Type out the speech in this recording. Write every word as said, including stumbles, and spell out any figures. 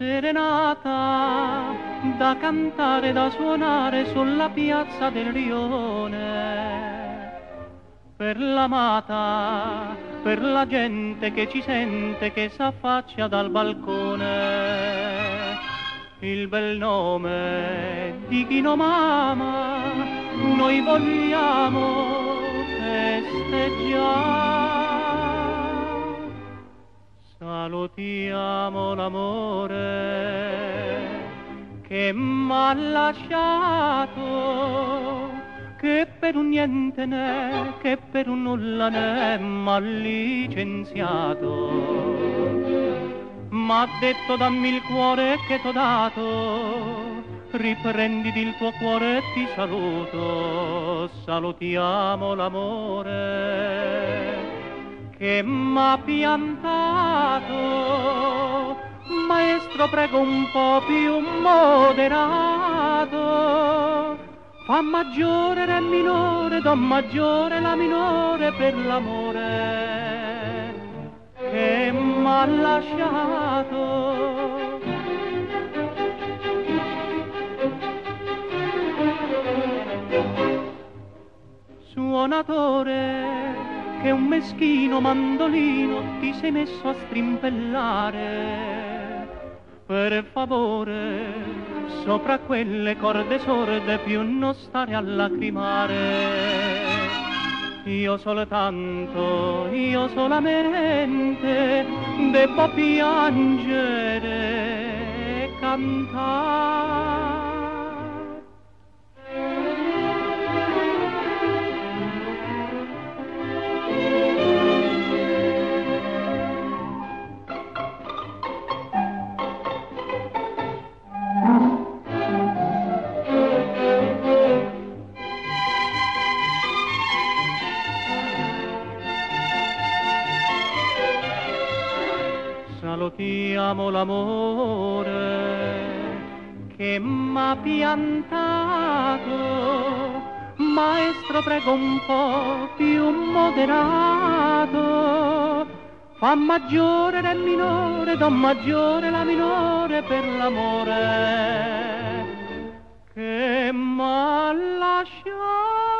serenata da cantare, da suonare sulla piazza del rione, per l'amata, per la gente che ci sente, che s'affaccia dal balcone. Il bel nome di chi non ama, noi vogliamo festeggiare. Salutiamo l'amore che m'ha lasciato, che per un niente né, che per un nulla né m'ha licenziato. M'ha detto dammi il cuore che t'ho dato, riprenditi il tuo cuore e ti saluto. Salutiamo l'amore che m'ha piantato. Maestro, prego, un po' più moderato. Fa maggiore, re minore, do maggiore, la minore per l'amore che m'ha lasciato. Suonatore, che un meschino mandolino ti sei messo a strimpellare, per favore, sopra quelle corde sorde più non stare a lacrimare. Io soltanto, io solamente debbo piangere e cantare. Salutiamo l'amore che m'ha piantato. Maestro, prego, un po' più moderato. Fa maggiore, re minore, do maggiore, la minore per l'amore che m'ha lasciato.